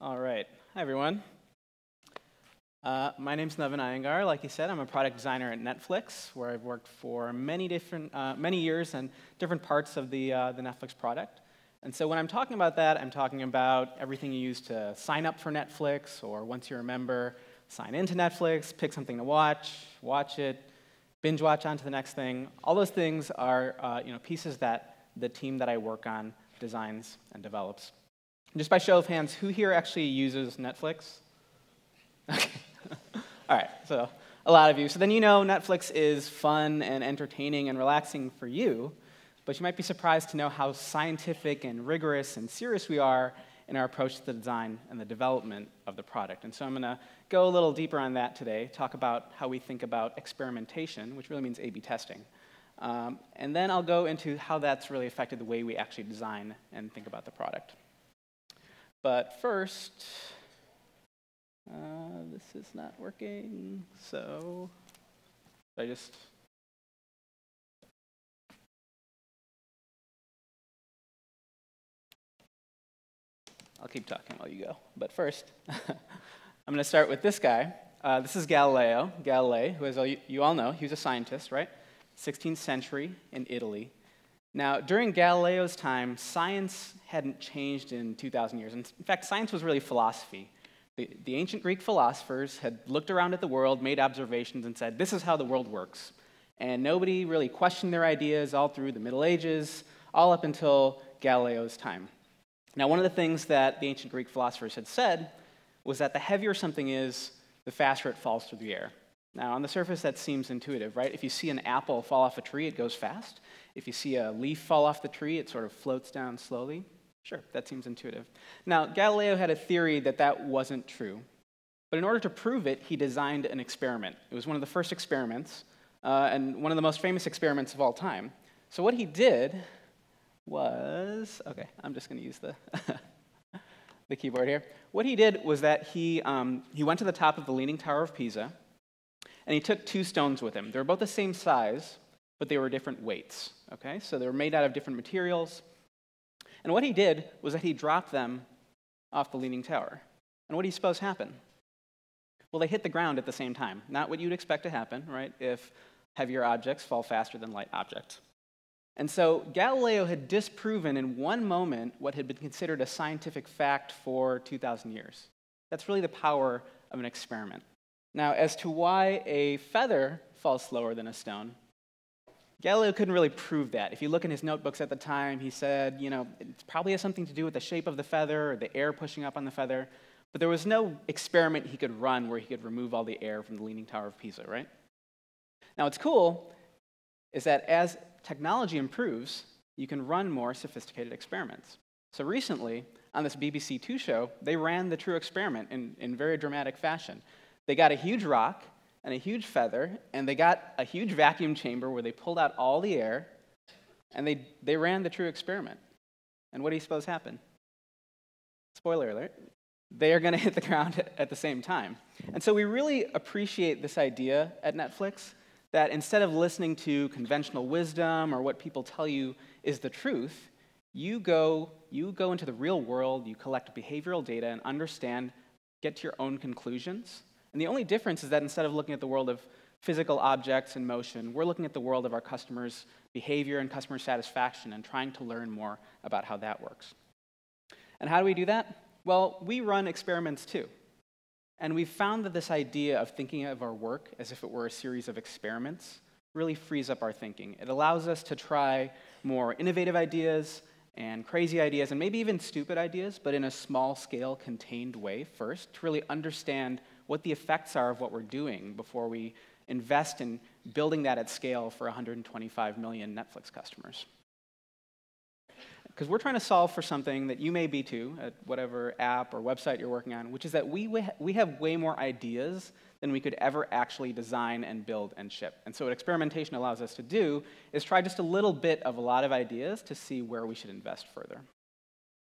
All right. Hi, everyone. My name's Navin Iyengar. Like you said, I'm a product designer at Netflix, where I've worked for many years and different parts of the Netflix product. And so when I'm talking about that, I'm talking about everything you use to sign up for Netflix, or once you're a member, sign into Netflix, pick something to watch, watch it, binge watch on to the next thing. All those things are pieces that the team that I work on designs and develops. And just by show of hands, who here actually uses Netflix? Okay. All right, so a lot of you. So then you know Netflix is fun and entertaining and relaxing for you, but you might be surprised to know how scientific and rigorous and serious we are in our approach to the design and the development of the product. And so I'm going to go a little deeper on that today, talk about how we think about experimentation, which really means A/B testing. And then I'll go into how that's really affected the way we actually design and think about the product. But first, this is not working, so I just... I'll keep talking while you go. But first, I'm going to start with this guy. This is Galileo Galilei, who, as you all know, he was a scientist, right? 16th century in Italy. Now, during Galileo's time, science hadn't changed in 2,000 years. And in fact, science was really philosophy. The ancient Greek philosophers had looked around at the world, made observations, and said, this is how the world works. And nobody really questioned their ideas all through the Middle Ages, all up until Galileo's time. Now, one of the things that the ancient Greek philosophers had said was that the heavier something is, the faster it falls through the air. Now, on the surface, that seems intuitive, right? If you see an apple fall off a tree, it goes fast. If you see a leaf fall off the tree, it sort of floats down slowly. Sure, that seems intuitive. Now, Galileo had a theory that that wasn't true. But in order to prove it, he designed an experiment. It was one of the first experiments, and one of the most famous experiments of all time. So what he did was, okay, I'm just going to use the, the keyboard here. What he did was that he went to the top of the Leaning Tower of Pisa, and he took two stones with him. They were both the same size, but they were different weights, okay? So they were made out of different materials. And what he did was that he dropped them off the Leaning Tower. And what do you suppose happened? Well, they hit the ground at the same time. Not what you'd expect to happen, right, if heavier objects fall faster than light objects. And so Galileo had disproven in one moment what had been considered a scientific fact for 2,000 years. That's really the power of an experiment. Now, as to why a feather falls slower than a stone, Galileo couldn't really prove that. If you look in his notebooks at the time, he said, you know, it probably has something to do with the shape of the feather or the air pushing up on the feather, but there was no experiment he could run where he could remove all the air from the Leaning Tower of Pisa, right? Now, what's cool is that as technology improves, you can run more sophisticated experiments. So recently, on this BBC Two show, they ran the true experiment in very dramatic fashion. They got a huge rock and a huge feather, and they got a huge vacuum chamber where they pulled out all the air, and they ran the true experiment. And what do you suppose happened? Spoiler alert. They are going to hit the ground at the same time. And so we really appreciate this idea at Netflix, that instead of listening to conventional wisdom or what people tell you is the truth, you go into the real world, you collect behavioral data and understand, get to your own conclusions. And the only difference is that instead of looking at the world of physical objects and motion, we're looking at the world of our customers' behavior and customer satisfaction and trying to learn more about how that works. And how do we do that? Well, we run experiments too. And we've found that this idea of thinking of our work as if it were a series of experiments really frees up our thinking. It allows us to try more innovative ideas and crazy ideas and maybe even stupid ideas, but in a small-scale, contained way first to really understand what the effects are of what we're doing before we invest in building that at scale for 125 million Netflix customers. Because we're trying to solve for something that you may be too, at whatever app or website you're working on, which is that we have way more ideas than we could ever actually design and build and ship. And so what experimentation allows us to do is try just a little bit of a lot of ideas to see where we should invest further.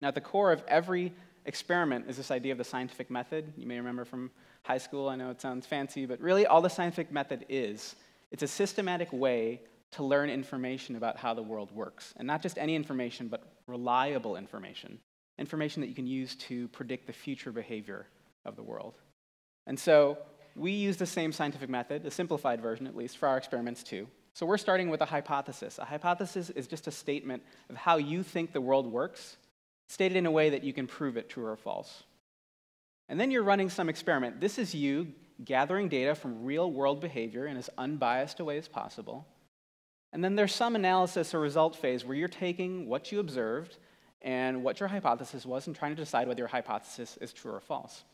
Now, at the core of every experiment is this idea of the scientific method. You may remember from high school, I know it sounds fancy, but really all the scientific method is, it's a systematic way to learn information about how the world works. And not just any information, but reliable information. Information that you can use to predict the future behavior of the world. And so we use the same scientific method, a simplified version at least, for our experiments too. So we're starting with a hypothesis. A hypothesis is just a statement of how you think the world works, stated in a way that you can prove it true or false. And then you're running some experiment. This is you gathering data from real-world behavior in as unbiased a way as possible. And then there's some analysis or result phase where you're taking what you observed and what your hypothesis was and trying to decide whether your hypothesis is true or false.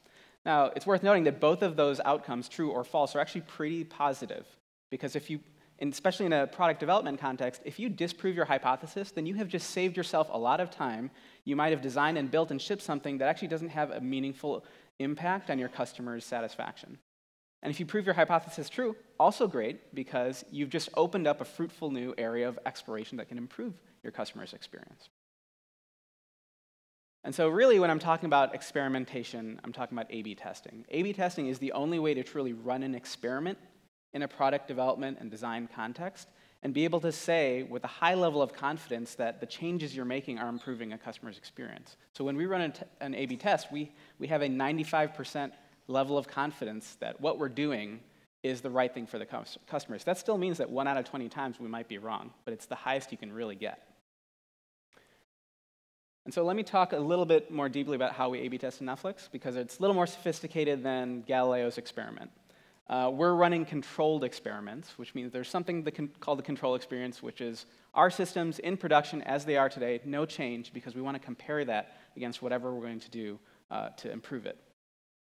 Now, it's worth noting that both of those outcomes, true or false, are actually pretty positive, because if you, and especially in a product development context, if you disprove your hypothesis, then you have just saved yourself a lot of time. You might have designed and built and shipped something that actually doesn't have a meaningful impact on your customer's satisfaction. And if you prove your hypothesis true, also great, because you've just opened up a fruitful new area of exploration that can improve your customer's experience. And so really, when I'm talking about experimentation, I'm talking about A/B testing. A/B testing is the only way to truly run an experiment in a product development and design context and be able to say with a high level of confidence that the changes you're making are improving a customer's experience. So when we run an A/B test, we have a 95% level of confidence that what we're doing is the right thing for the customers. That still means that 1 out of 20 times we might be wrong, but it's the highest you can really get. And so let me talk a little bit more deeply about how we A/B test in Netflix, because it's a little more sophisticated than Galileo's experiment. We're running controlled experiments, which means there's something called the control experience, which is our systems in production as they are today, no change, because we want to compare that against whatever we're going to do to improve it.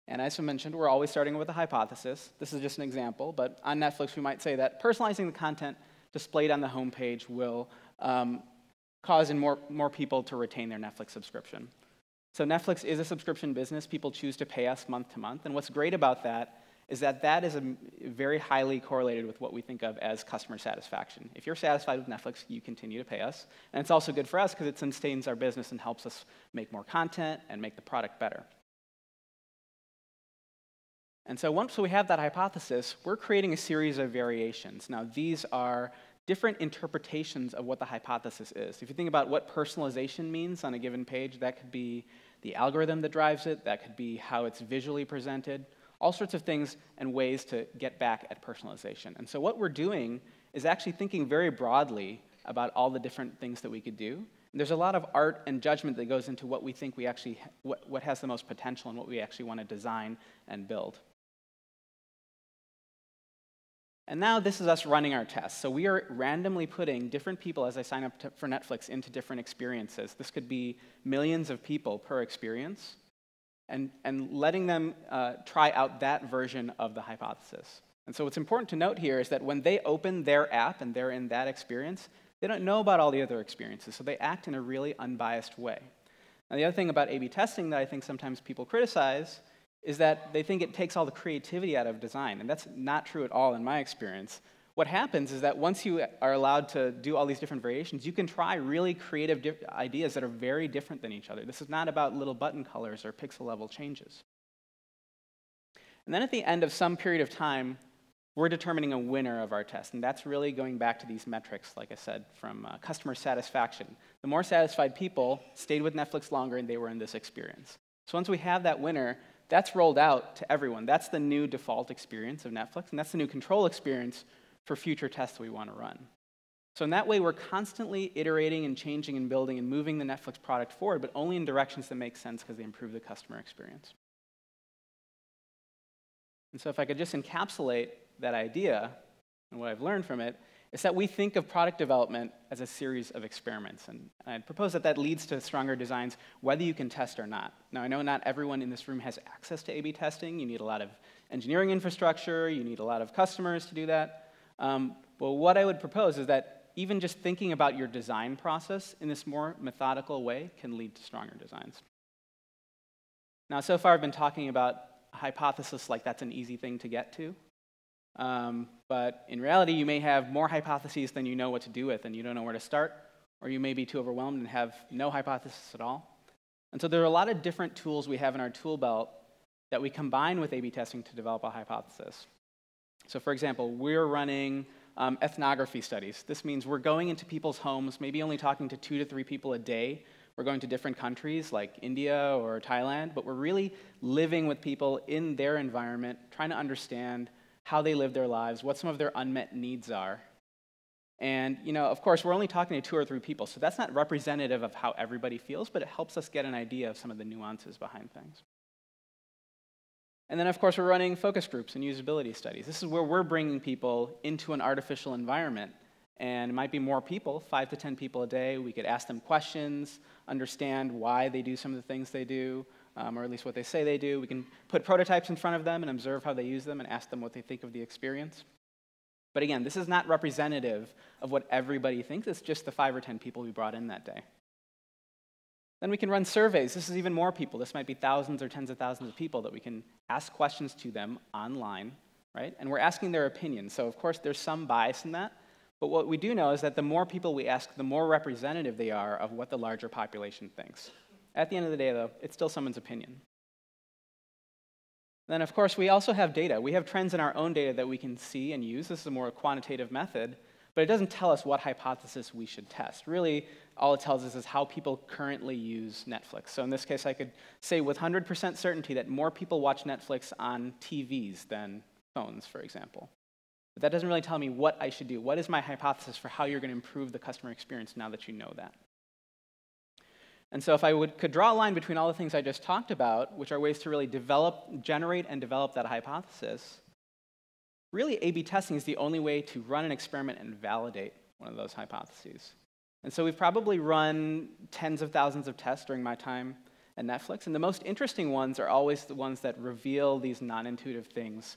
And as I mentioned, we're always starting with a hypothesis. This is just an example, but on Netflix we might say that personalizing the content displayed on the homepage will causing more people to retain their Netflix subscription. So Netflix is a subscription business. People choose to pay us month to month. And what's great about that is very highly correlated with what we think of as customer satisfaction. If you're satisfied with Netflix, you continue to pay us. And it's also good for us because it sustains our business and helps us make more content and make the product better. And so once we have that hypothesis, we're creating a series of variations. Now, these are different interpretations of what the hypothesis is. If you think about what personalization means on a given page, that could be the algorithm that drives it, that could be how it's visually presented, all sorts of things and ways to get back at personalization. And so what we're doing is actually thinking very broadly about all the different things that we could do. And there's a lot of art and judgment that goes into what we think we actually, what has the most potential and what we actually want to design and build. And now this is us running our tests. So we are randomly putting different people as they sign up for Netflix into different experiences. This could be millions of people per experience, and letting them try out that version of the hypothesis. And so what's important to note here is that when they open their app and they're in that experience, they don't know about all the other experiences, so they act in a really unbiased way. Now the other thing about A/B testing that I think sometimes people criticize is that they think it takes all the creativity out of design, and that's not true at all in my experience. What happens is that once you are allowed to do all these different variations, you can try really creative ideas that are very different than each other. This is not about little button colors or pixel level changes. And then at the end of some period of time, we're determining a winner of our test, and that's really going back to these metrics, like I said, from customer satisfaction. The more satisfied people stayed with Netflix longer and they were in this experience. So once we have that winner, that's rolled out to everyone. That's the new default experience of Netflix, and that's the new control experience for future tests we want to run. So in that way, we're constantly iterating and changing and building and moving the Netflix product forward, but only in directions that make sense because they improve the customer experience. And so if I could just encapsulate that idea and what I've learned from it, is that we think of product development as a series of experiments. And I'd propose that that leads to stronger designs, whether you can test or not. Now, I know not everyone in this room has access to A/B testing. You need a lot of engineering infrastructure. You need a lot of customers to do that. But what I would propose is that even just thinking about your design process in this more methodical way can lead to stronger designs. Now, so far I've been talking about a hypothesis like that's an easy thing to get to. But in reality, you may have more hypotheses than you know what to do with and you don't know where to start, or you may be too overwhelmed and have no hypothesis at all. And so there are a lot of different tools we have in our tool belt that we combine with A/B testing to develop a hypothesis. So for example, we're running ethnography studies. This means we're going into people's homes, maybe only talking to 2 to 3 people a day. We're going to different countries like India or Thailand, but we're really living with people in their environment, trying to understand how they live their lives, what some of their unmet needs are. And, you know, of course, we're only talking to 2 or 3 people, so that's not representative of how everybody feels, but it helps us get an idea of some of the nuances behind things. And then, of course, we're running focus groups and usability studies. This is where we're bringing people into an artificial environment, and it might be more people, 5 to 10 people a day. We could ask them questions, understand why they do some of the things they do, or at least what they say they do. We can put prototypes in front of them and observe how they use them and ask them what they think of the experience. But again, this is not representative of what everybody thinks. It's just the 5 or 10 people we brought in that day. Then we can run surveys. This is even more people. This might be thousands or tens of thousands of people that we can ask questions to them online, right? And we're asking their opinion. So of course, there's some bias in that. But what we do know is that the more people we ask, the more representative they are of what the larger population thinks. At the end of the day, though, it's still someone's opinion. Then, of course, we also have data. We have trends in our own data that we can see and use. This is a more quantitative method, but it doesn't tell us what hypothesis we should test. Really, all it tells us is how people currently use Netflix. So in this case, I could say with 100% certainty that more people watch Netflix on TVs than phones, for example. But that doesn't really tell me what I should do. What is my hypothesis for how you're going to improve the customer experience now that you know that? And so if I could draw a line between all the things I just talked about, which are ways to really generate and develop that hypothesis, really A/B testing is the only way to run an experiment and validate one of those hypotheses. And so we've probably run tens of thousands of tests during my time at Netflix, and the most interesting ones are always the ones that reveal these non-intuitive things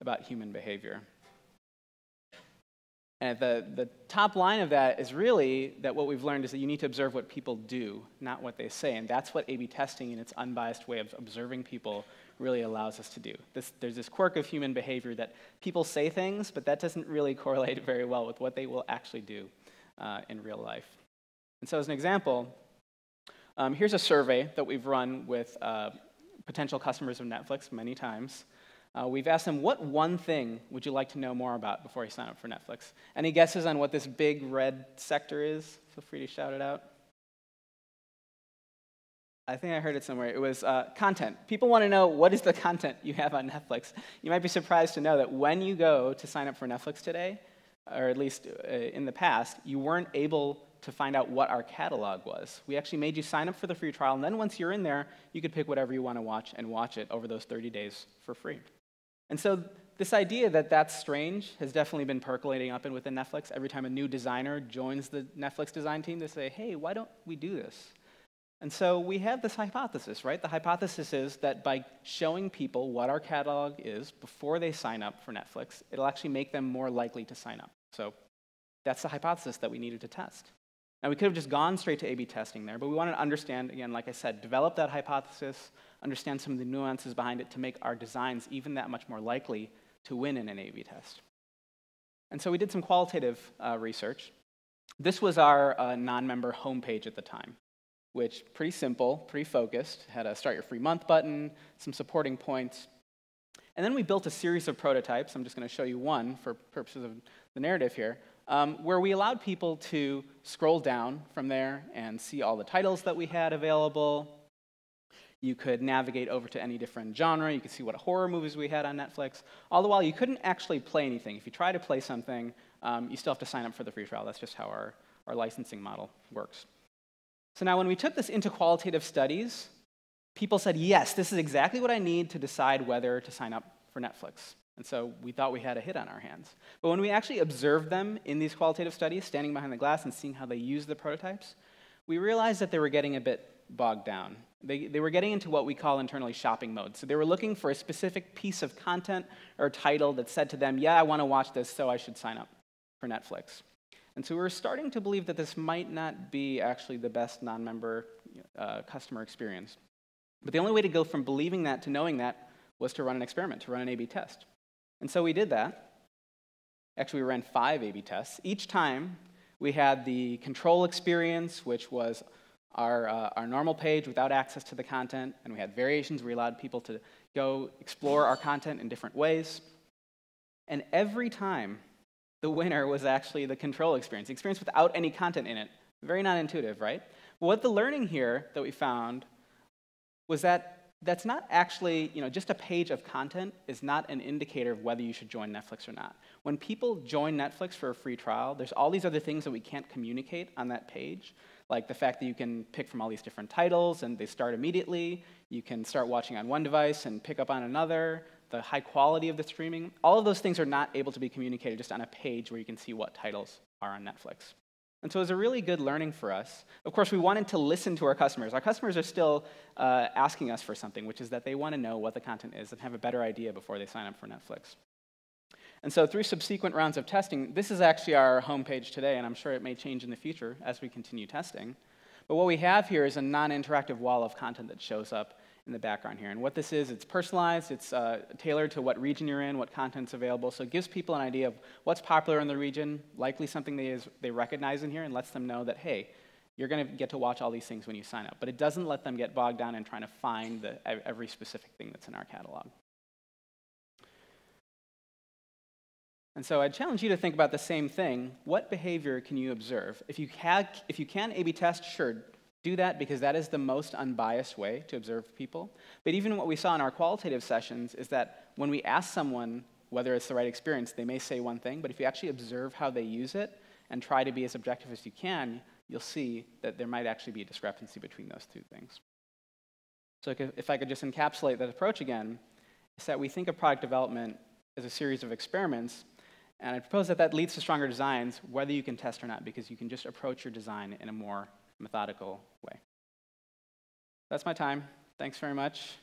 about human behavior. And the top line of that is really that what we've learned is that you need to observe what people do, not what they say. And that's what A/B testing in its unbiased way of observing people really allows us to do. There's this quirk of human behavior that people say things, but that doesn't really correlate very well with what they will actually do in real life. And so as an example, here's a survey that we've run with potential customers of Netflix many times. We've asked them, what one thing would you like to know more about before you sign up for Netflix? Any guesses on what this big red sector is? Feel free to shout it out. I think I heard it somewhere. It was content. People want to know, what is the content you have on Netflix? You might be surprised to know that when you go to sign up for Netflix today, or at least in the past, you weren't able to find out what our catalog was. We actually made you sign up for the free trial, and then once you're in there, you could pick whatever you want to watch and watch it over those 30 days for free. And so this idea that that's strange has definitely been percolating up and within Netflix. Every time a new designer joins the Netflix design team, they say, hey, why don't we do this? And so we have this hypothesis, right? The hypothesis is that by showing people what our catalog is before they sign up for Netflix, it'll actually make them more likely to sign up. So that's the hypothesis that we needed to test. Now, we could have just gone straight to A/B testing there, but we wanted to understand, again, like I said, develop that hypothesis, understand some of the nuances behind it to make our designs even that much more likely to win in an A/B test. And so we did some qualitative research. This was our non-member homepage at the time, which, pretty simple, pretty focused, had a start your free month button, some supporting points. And then we built a series of prototypes. I'm just going to show you one for purposes of the narrative here. Where we allowed people to scroll down from there and see all the titles that we had available. You could navigate over to any different genre. You could see what horror movies we had on Netflix. All the while, you couldn't actually play anything. If you try to play something, you still have to sign up for the free trial. That's just how our licensing model works. So now when we took this into qualitative studies, people said, yes, this is exactly what I need to decide whether to sign up for Netflix. And so we thought we had a hit on our hands. But when we actually observed them in these qualitative studies, standing behind the glass and seeing how they used the prototypes, we realized that they were getting a bit bogged down. They were getting into what we call internally shopping mode. So they were looking for a specific piece of content or title that said to them, yeah, I want to watch this, so I should sign up for Netflix. And so we were starting to believe that this might not be actually the best non-member customer experience. But the only way to go from believing that to knowing that was to run an experiment, to run an A/B test. And so we did that. Actually, we ran 5 A/B tests. Each time, we had the control experience, which was our normal page without access to the content, and we had variations. We allowed people to go explore our content in different ways. And every time, The winner was actually the control experience, the experience without any content in it. Very non-intuitive, right? But what the learning here that we found was that that's not actually, you know, just a page of content is not an indicator of whether you should join Netflix or not. When people join Netflix for a free trial, there's all these other things that we can't communicate on that page, like the fact that you can pick from all these different titles and they start immediately, you can start watching on one device and pick up on another, the high quality of the streaming. All of those things are not able to be communicated just on a page where you can see what titles are on Netflix. And so it was a really good learning for us. Of course, we wanted to listen to our customers. Our customers are still asking us for something, which is that they want to know what the content is and have a better idea before they sign up for Netflix. And so through subsequent rounds of testing, this is actually our homepage today, and I'm sure it may change in the future as we continue testing. But what we have here is a non-interactive wall of content that shows up in the background here. And what this is, it's personalized, it's tailored to what region you're in, what content's available, so it gives people an idea of what's popular in the region, likely something they recognize in here, and lets them know that, hey, you're going to get to watch all these things when you sign up. But it doesn't let them get bogged down in trying to find every specific thing that's in our catalog. And so I'd challenge you to think about the same thing. What behavior can you observe? If you can A/B test, sure, do that, because that is the most unbiased way to observe people. But even what we saw in our qualitative sessions is that when we ask someone whether it's the right experience, they may say one thing, but if you actually observe how they use it and try to be as objective as you can, you'll see that there might actually be a discrepancy between those two things. So if I could just encapsulate that approach again, it's that we think of product development as a series of experiments. And I propose that that leads to stronger designs, whether you can test or not, because you can just approach your design in a more methodical way. That's my time. Thanks very much.